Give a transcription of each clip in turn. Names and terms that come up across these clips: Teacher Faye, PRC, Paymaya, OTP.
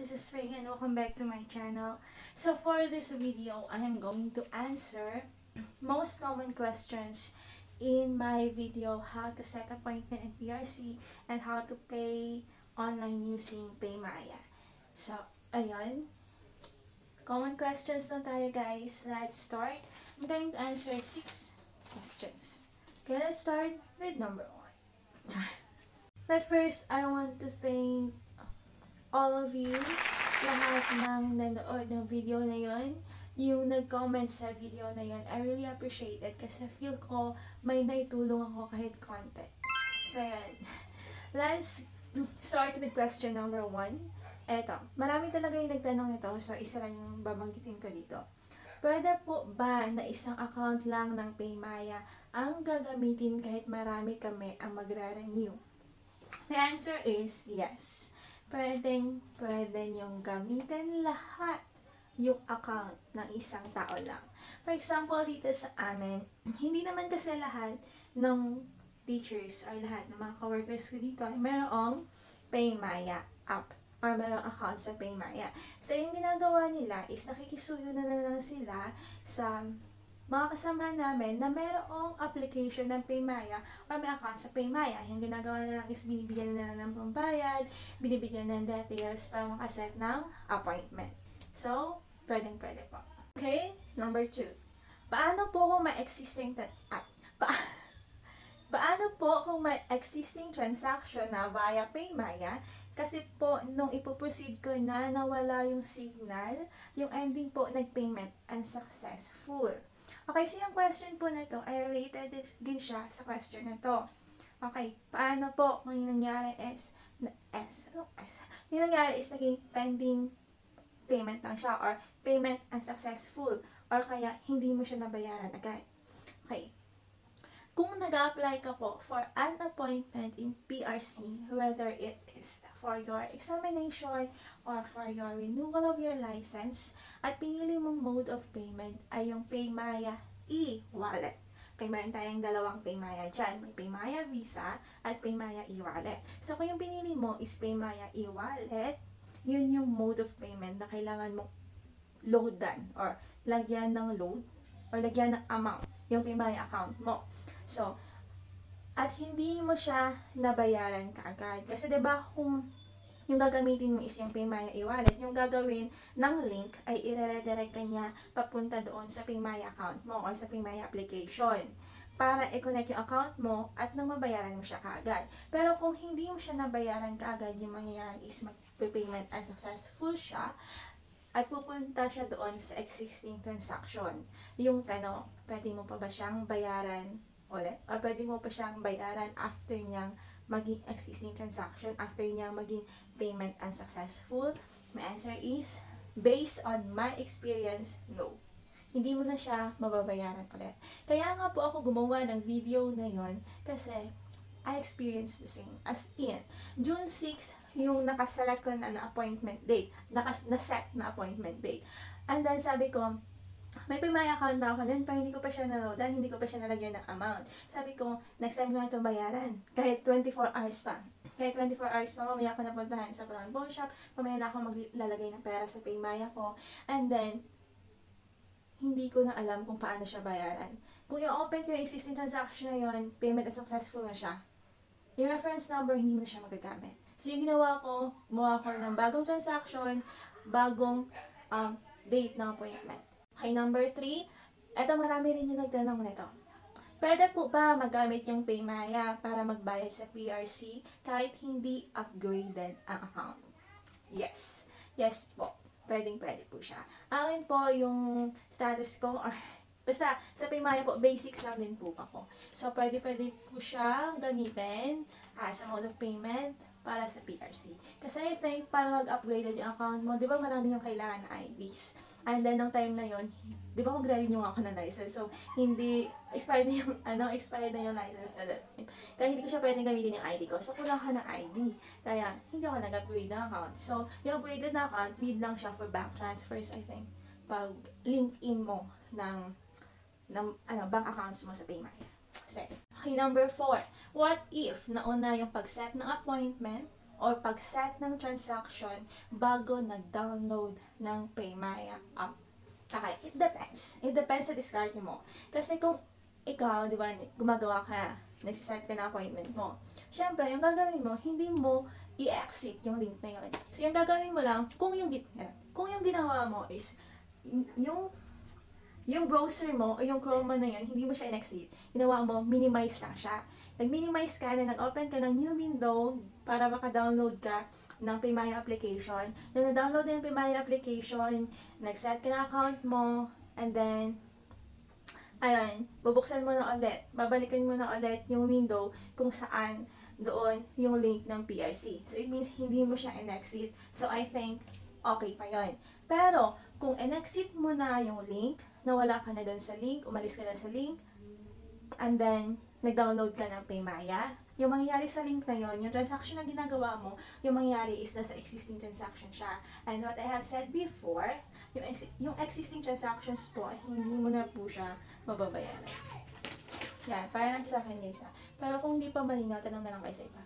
this is Faye and welcome back to my channel. So for this video, I am going to answer most common questions in my video how to set appointment in PRC and how to pay online using Paymaya. So, ayun. Common questions na tayo, guys. Let's start. I'm going to answer 6 questions. Okay, let's start with number 1. But first, I want to thank all of you, lahat ng nanood ng video na yun, yung nag-comment sa video na yun. I really appreciate it kasi feel ko may naitulong ako kahit konti. So, yun. Let's start with question number 1. Eto, marami talaga yung nagtanong nito, so isa lang yung babanggitin ko dito. Pwede po ba na isang account lang ng Paymaya ang gagamitin kahit marami kami ang magra-renew? The answer is yes. Pwede niyong gamitin lahat yung account ng isang tao lang. For example, dito sa amin, hindi naman kasi lahat ng teachers or lahat ng mga coworkers ko dito ay mayroong Paymaya app or mayroong account sa Paymaya. So, yung ginagawa nila is nakikisuyo na lang sila sa mga kasama namin na mayroong application ng Paymaya or may account sa Paymaya. Yung ginagawa na lang is binibigyan na lang ng pambayad, binibigyan ng details para makaset ng appointment. So, pwedeng po. Okay, number 2. Paano po kung may existing transaction na via Paymaya? Kasi po, nung ipoproceed ko na nawala yung signal, yung ending po nag-payment unsuccessful. Okay, so yung question po na ito ay related din siya sa question na ito. Okay, paano po kung yung nangyari is naging pending payment lang siya or payment unsuccessful or kaya hindi mo siya nabayaran agad. Okay. Kung nag-apply ka po for an appointment in PRC, whether it is for your examination or for your renewal of your license, at pinili mong mode of payment ay yung Paymaya e-wallet. Okay, meron tayong dalawang Paymaya dyan. May Paymaya Visa at Paymaya e-wallet. So, kung yung pinili mo is Paymaya e-wallet, yun yung mode of payment na kailangan mo loadan or lagyan ng load or lagyan ng amount yung Paymaya account mo. So, at hindi mo siya nabayaran kaagad. Kasi diba kung yung gagamitin mo is yung Paymaya e-wallet, yung gagawin ng link ay i-redirect ka niya papunta doon sa Paymaya account mo or sa Paymaya application para i-connect yung account mo at nang mabayaran mo siya kaagad. Pero kung hindi mo siya nabayaran kaagad, yung mangyayari is mag-payment unsuccessful siya at pupunta siya doon sa existing transaction. Yung tanong, pwede mo pa ba siyang bayaran ulit? Or pwede mo pa siyang bayaran after niyang maging existing transaction, after niyang maging payment unsuccessful? My answer is, based on my experience, no. Hindi mo na siya mababayaran ulit. Kaya nga po ako gumawa ng video na yon kasi I experienced the same. As in, June 6, yung nakasalat ko na appointment date, naset na appointment date. And then sabi ko, may Paymaya account na ako din, pa hindi ko pa siya naloadan, hindi ko pa siya nalagyan ng amount. Sabi ko, next time ko na ito bayaran, kahit 24 hours pa. Kahit 24 hours pa, mamaya ako napuntahan sa Brown Ball Shop, mamaya na ako maglalagay ng pera sa Paymaya ko. And then, hindi ko na alam kung paano siya bayaran. Kung i-open ko yung existing transaction na yun, payment na successful na siya. Yung reference number, hindi mo na siya magagamit. So, yung ginawa ko, gumawa ko ng bagong transaction, bagong date ng appointment. Okay, number 3. Eto, marami rin yung nagtanong nito. Pwede po ba magamit yung Paymaya para magbayad sa PRC kahit hindi upgraded ang account? Yes. Yes po. Pwedeng po siya. Akin po yung status ko, or, basta sa Paymaya po, basics lang din po ako. So, pwede po siyang gamitin as a mode of payment para sa PRC. Kasi I think, para mag-upgrade yung account mo, di ba marami yung kailangan na IDs. And then, nung time na yon, di ba mag-renew ako ng license. So, hindi, expired na yung license at that time. Kaya hindi ko siya pwedeng gamitin yung ID ko. So, kulang ka ng ID. Kaya, hindi ako nag-upgrade ng account. So, yung upgraded na account, need lang siya for bank transfers, I think. Pag link in mo ng bank accounts mo sa Paymaya. Okay, number 4. What if nauna yung pag-set ng appointment or pag-set ng transaction bago nag-download ng Paymaya app. Okay, it depends. It depends sa discard mo. Kasi kung ikaw, di ba, gumagawa ka, nagsiset ka na appointment mo, syempre, yung gagawin mo, hindi mo i-exit yung link na yun. So, yung gagawin mo lang, kung yung ginawa mo is, yung browser mo o yung Chrome mo na yan, hindi mo siya in-exit. Ginawa mo, minimize lang siya. Nag-minimize ka na, nag-open ka ng new window para maka-download ka ng Paymaya application. Nung na-download na yung Paymaya application, nag-set ka na account mo, and then, ayun, bubuksan mo na ulit. Babalikan mo na ulit yung window kung saan doon yung link ng PRC. So, it means hindi mo siya in-exit. So, I think, okay pa yun. Pero, kung in-exit mo na yung link, nawala ka na doon sa link, umalis ka na sa link, and then, nag-download ka ng Paymaya, yung mangyayari sa link na yun, yung transaction na ginagawa mo, yung mangyayari is nasa existing transaction siya. And what I have said before, yung existing transactions po, hindi mo na po siya mababayaran. Yan, para lang sa akin guys ha. Pero kung hindi pa malinaw, tanong na lang kayo sa iba.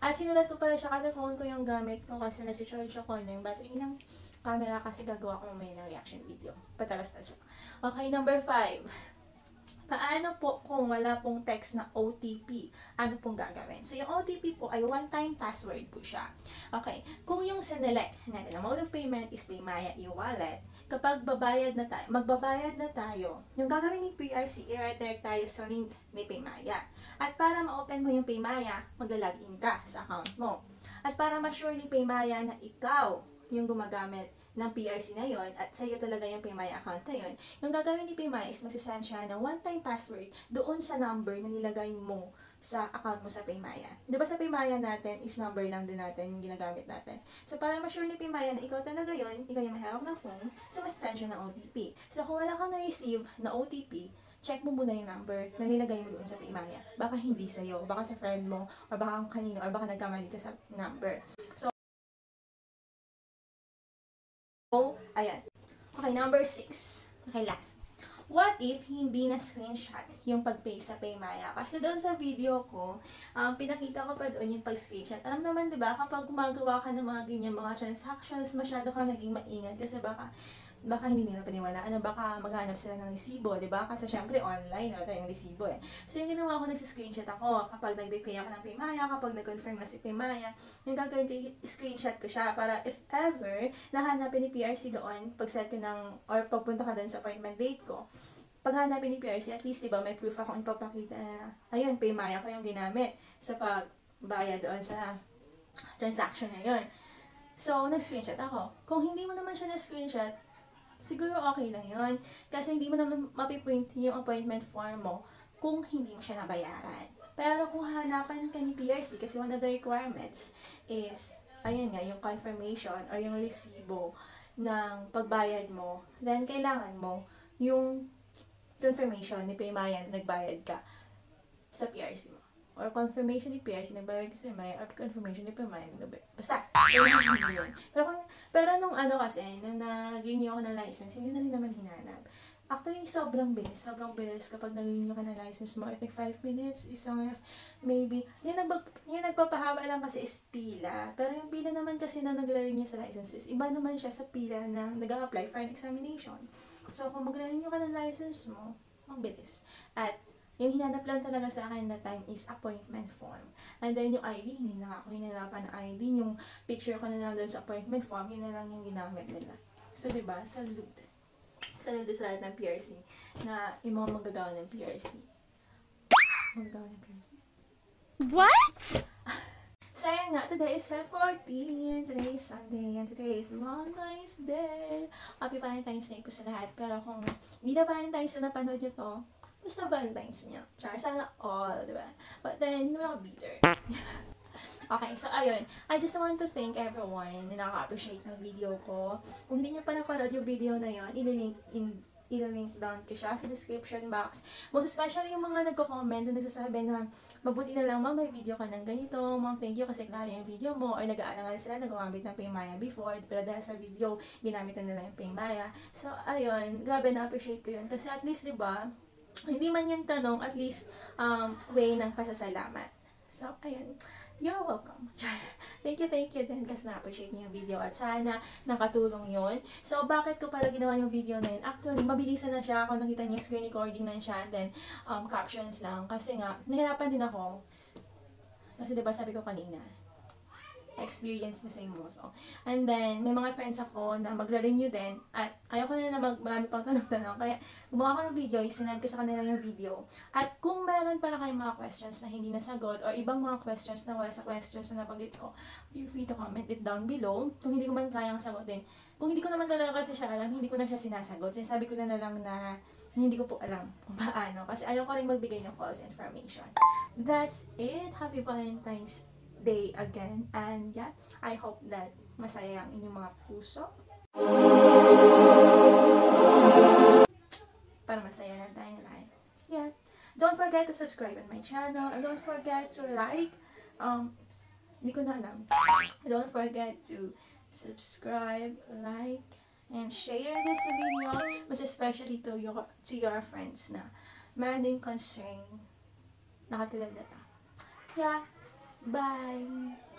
At sinulat ko pala siya kasi phone ko yung gamit ko kasi nasi-charge ako na yung battery ng camera kasi gagawa ko may reaction video. Patalas-tas lang. Okay, number 5. Paano po kung wala pong text na OTP? Ano pong gagawin? So, yung OTP po ay one-time password po siya. Okay. Kung yung sinelect natin, ang mode of payment is Paymaya e-wallet, kapag magbabayad na tayo, yung gagawin ni PRC, i-redirect tayo sa link ni Paymaya. At para ma-open mo yung Paymaya, mag-login ka sa account mo. At para ma-sure ni Paymaya na ikaw yung gumagamit ng PRC na yon at sa'yo talaga yung Paymaya account na yon, yung gagawin ni Paymaya is magsisend siya ng one-time password doon sa number na nilagay mo sa account mo sa Paymaya. Diba sa Paymaya natin is number lang din natin yung ginagamit natin. So, para ma-sure ni Paymaya na ikaw talaga yon, ikaw yung mahawak ng phone, so magsisend siya ng OTP. So, kung wala kang na-receive na OTP, check mo muna yung number na nilagay mo doon sa Paymaya. Baka hindi sa'yo, baka sa friend mo, or baka kanino, or baka nagkamali ka sa number. So, ayan. Okay, number 6. Okay, last. What if hindi na screenshot yung pag-pay sa Paymaya? Kasi doon sa video ko, pinakita ko pa doon yung pag-screenshot. Alam naman, di ba, kapag gumagawa ka ng mga ganyan, mga transactions, masyado ka naging maingat kasi baka hindi nila paniwalaan, ano, baka maghanap sila ng resibo, di ba? Kasi syempre online, wala tayong resibo eh. So, yung ginawa ko, nagsiscreenshot ako. Kapag nag-pay ako ng Paymaya, kapag nag-confirm na si Paymaya, yung gagawin ko, screenshot ko siya para if ever nahanapin ni PRC doon, pag-set ko ng, or pagpunta ka doon sa appointment date ko, paghanapin ni PRC, at least, diba, may proof akong ipapakita na, ayun, Paymaya ko yung ginamit sa pagbayad doon sa transaction na yun. So, nag-screenshot ako. Kung hindi mo naman siya na-screenshot, siguro okay lang yun. Kasi hindi mo naman mapiprint yung appointment form mo kung hindi mo siya nabayaran. Pero kung hanapan ka ni PRC, kasi one of the requirements is, ayun nga, yung confirmation or yung resibo ng pagbayad mo, then kailangan mo yung confirmation ni Paymaya na nagbayad ka sa PRC mo. Or confirmation ni PRC, nagbayad ka sa Paymaya, or confirmation ni Paymaya, basta, yun. Pero nung ano kasi, nung nag-renew ako ng license, hindi na rin naman hinanap. Actually, sobrang bilis kapag nag-renew ka ng license mo, I think 5 minutes, is lang maybe, yung nagpapahaba lang kasi is pila, pero yung pila naman kasi na nag-renew sa licenses, iba naman siya sa pila na nag-a-apply for an examination. So, kung mag-renew ka ng license mo, ang bilis. At, yung hinanap lang talaga sa akin na time is appointment form. And then yung ID, hindi na ako hinanapan ng ID. Yung picture ko na lang doon sa appointment form, yun na lang yung ginamit nila. So, diba? Salute. Salute sa lahat ng PRC na yung mga magagawa ng PRC. Magagawa ng PRC? What? So, yun nga. Today is February 14. Today is Sunday. And today is Valentine's Day. Happy Valentine's Day po sa lahat. Pero kung hindi na Valentine's na napanood nyo to, gusto Valentine's niya. Char, sana all, diba? But then, hindi naman ako bitter. Okay, so ayun. I just want to thank everyone na naka-appreciate ng video ko. Kung hindi niyo pa naparod yung video na yun, ililink down ko siya sa description box. Most especially yung mga nagko-comment na nagsasabi na mabuti na lang, ma'am, may video ka ng ganito. Ma'am, thank you kasi klaro yung video mo. Or nag-aalangan sila, nagumamit ng Paymaya before. Pero dahil sa video, ginamit na nila yung Paymaya. So, ayun. Grabe, na-appreciate ko yun. Kasi at least, diba, hindi man yung tanong, at least way ng pasasalamat. So, ayun. You're welcome. Thank you din kasi na-appreciate niyo yung video at sana nakatulong yun. So, bakit ko pala ginawa yung video na yun? Actually, mabilisan na siya. Kung nakita niyo yung screen recording na siya and then captions lang. Kasi nga, nahirapan din ako. Kasi diba sabi ko kanina, experience na same also. And then, may mga friends ako na magre-renew din at ayoko na marami pang tanong-tanong. Kaya, gumawa ko ng video, isinad ko sa kanila yung video. At kung meron pala kayong mga questions na hindi nasagot or ibang mga questions na wala sa questions na nabanggit ko, feel free to comment it down below. Kung hindi ko man kayang sagutin. Kung hindi ko naman talaga kasi siya alam, hindi ko na siya sinasagot. Sinasabi ko na lang na hindi ko po alam kung paano. Kasi ayaw ko rin magbigay ng false information. That's it. Happy Valentine's Day again. And yeah, I hope that masaya ang inyong mga puso. Para masaya lang tayo lahat. Yeah. Don't forget to subscribe on my channel. And don't forget to like. Hindi ko na alam. Don't forget to subscribe, like, and share this video, most especially to your friends na meron din concern. Nakatulad na ta. Yeah. Bye!